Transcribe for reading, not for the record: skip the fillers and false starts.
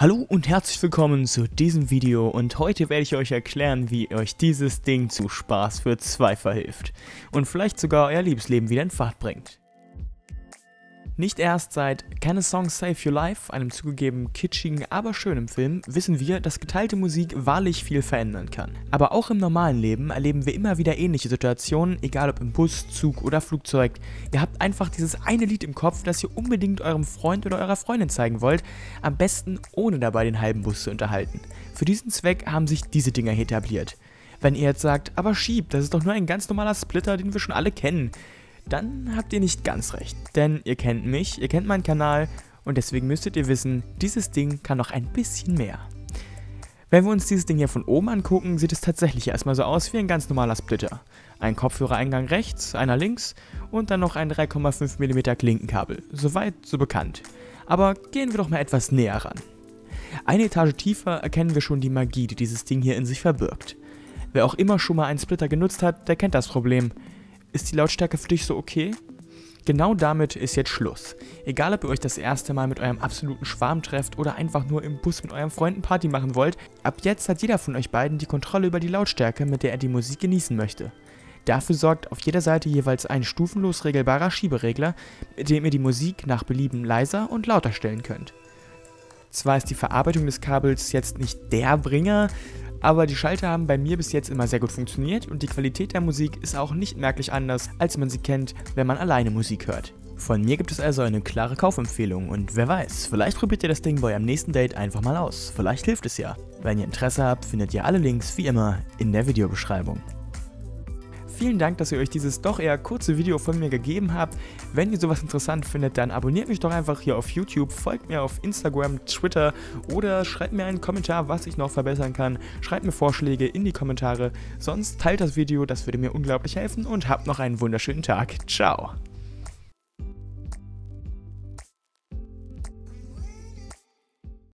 Hallo und herzlich willkommen zu diesem Video und heute werde ich euch erklären, wie euch dieses Ding zu Spaß für zwei verhilft und vielleicht sogar euer Liebesleben wieder in Fahrt bringt. Nicht erst seit Can A Song Save Your Life, einem zugegeben kitschigen, aber schönen Film, wissen wir, dass geteilte Musik wahrlich viel verändern kann. Aber auch im normalen Leben erleben wir immer wieder ähnliche Situationen, egal ob im Bus, Zug oder Flugzeug. Ihr habt einfach dieses eine Lied im Kopf, das ihr unbedingt eurem Freund oder eurer Freundin zeigen wollt, am besten ohne dabei den halben Bus zu unterhalten. Für diesen Zweck haben sich diese Dinger hier etabliert. Wenn ihr jetzt sagt, aber Schieb, das ist doch nur ein ganz normaler Splitter, den wir schon alle kennen, dann habt ihr nicht ganz recht, denn ihr kennt mich, ihr kennt meinen Kanal und deswegen müsstet ihr wissen, dieses Ding kann noch ein bisschen mehr. Wenn wir uns dieses Ding hier von oben angucken, sieht es tatsächlich erstmal so aus wie ein ganz normaler Splitter. Ein Kopfhörereingang rechts, einer links und dann noch ein 3,5 mm Klinkenkabel, soweit so bekannt. Aber gehen wir doch mal etwas näher ran. Eine Etage tiefer erkennen wir schon die Magie, die dieses Ding hier in sich verbirgt. Wer auch immer schon mal einen Splitter genutzt hat, der kennt das Problem. Ist die Lautstärke für dich so okay? Genau damit ist jetzt Schluss. Egal ob ihr euch das erste Mal mit eurem absoluten Schwarm trefft oder einfach nur im Bus mit euren Freunden Party machen wollt, ab jetzt hat jeder von euch beiden die Kontrolle über die Lautstärke, mit der er die Musik genießen möchte. Dafür sorgt auf jeder Seite jeweils ein stufenlos regelbarer Schieberegler, mit dem ihr die Musik nach Belieben leiser und lauter stellen könnt. Zwar ist die Verarbeitung des Kabels jetzt nicht der Bringer, aber die Schalter haben bei mir bis jetzt immer sehr gut funktioniert und die Qualität der Musik ist auch nicht merklich anders, als man sie kennt, wenn man alleine Musik hört. Von mir gibt es also eine klare Kaufempfehlung und wer weiß, vielleicht probiert ihr das Ding bei eurem nächsten Date einfach mal aus, vielleicht hilft es ja. Wenn ihr Interesse habt, findet ihr alle Links wie immer in der Videobeschreibung. Vielen Dank, dass ihr euch dieses doch eher kurze Video von mir gegeben habt. Wenn ihr sowas interessant findet, dann abonniert mich doch einfach hier auf YouTube, folgt mir auf Instagram, Twitter oder schreibt mir einen Kommentar, was ich noch verbessern kann. Schreibt mir Vorschläge in die Kommentare, sonst teilt das Video, das würde mir unglaublich helfen und habt noch einen wunderschönen Tag. Ciao!